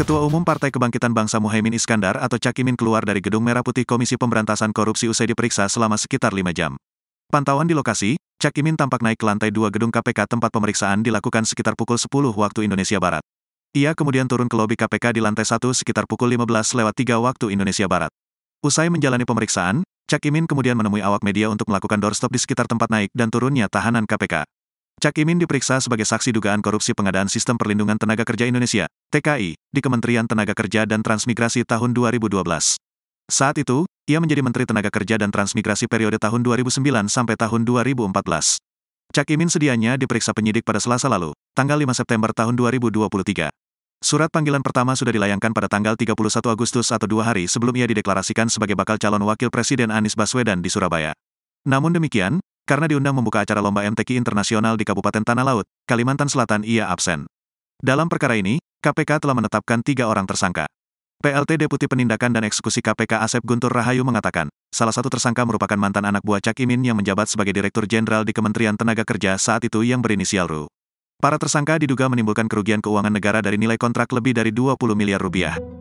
Ketua Umum Partai Kebangkitan Bangsa Muhaimin Iskandar atau Cak Imin keluar dari Gedung Merah Putih Komisi Pemberantasan Korupsi usai diperiksa selama sekitar 5 jam. Pantauan di lokasi, Cak Imin tampak naik ke lantai 2 gedung KPK tempat pemeriksaan dilakukan sekitar pukul 10 waktu Indonesia Barat. Ia kemudian turun ke lobi KPK di lantai 1 sekitar pukul 15:03 waktu Indonesia Barat. Usai menjalani pemeriksaan, Cak Imin kemudian menemui awak media untuk melakukan doorstop di sekitar tempat naik dan turunnya tahanan KPK. Cak Imin diperiksa sebagai saksi dugaan korupsi pengadaan Sistem Perlindungan Tenaga Kerja Indonesia, TKI, di Kementerian Tenaga Kerja dan Transmigrasi tahun 2012. Saat itu, ia menjadi Menteri Tenaga Kerja dan Transmigrasi periode tahun 2009 sampai tahun 2014. Cak Imin sedianya diperiksa penyidik pada Selasa lalu, tanggal 5 September tahun 2023. Surat panggilan pertama sudah dilayangkan pada tanggal 31 Agustus atau 2 hari sebelum ia dideklarasikan sebagai bakal calon wakil presiden Anies Baswedan di Surabaya. Namun demikian, karena diundang membuka acara Lomba MTQ Internasional di Kabupaten Tanah Laut, Kalimantan Selatan, ia absen. Dalam perkara ini, KPK telah menetapkan 3 orang tersangka. PLT Deputi Penindakan dan Eksekusi KPK Asep Guntur Rahayu mengatakan, salah satu tersangka merupakan mantan anak buah Cak Imin yang menjabat sebagai Direktur Jenderal di Kementerian Tenaga Kerja saat itu yang berinisial Ru. Para tersangka diduga menimbulkan kerugian keuangan negara dari nilai kontrak lebih dari 20 miliar rupiah.